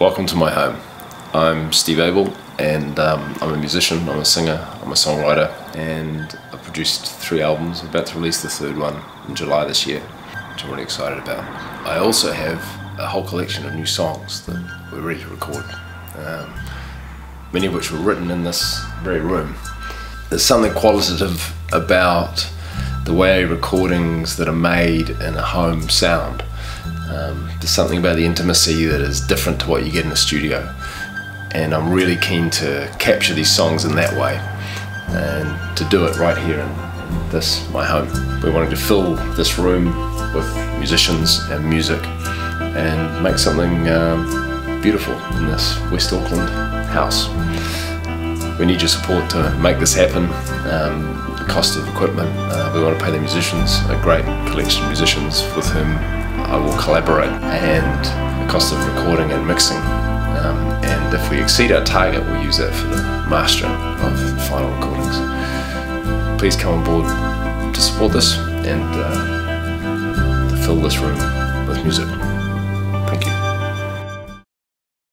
Welcome to my home. I'm Steve Abel, and I'm a musician, I'm a singer, I'm a songwriter, and I've produced 3 albums. I'm about to release the 3rd one in July this year, which I'm really excited about. I also have a whole collection of new songs that we're ready to record, many of which were written in this very room. There's something qualitative about the way recordings that are made in a home sound. There's something about the intimacy that is different to what you get in a studio, and I'm really keen to capture these songs in that way and to do it right here in this, my home. We're wanting to fill this room with musicians and music and make something beautiful in this West Auckland house. We need your support to make this happen. The cost of equipment, we want to pay the musicians, a great collection of musicians with whom I will collaborate, and the cost of recording and mixing. And if we exceed our target, we'll use that for the mastering of the final recordings. Please come on board to support this and to fill this room with music.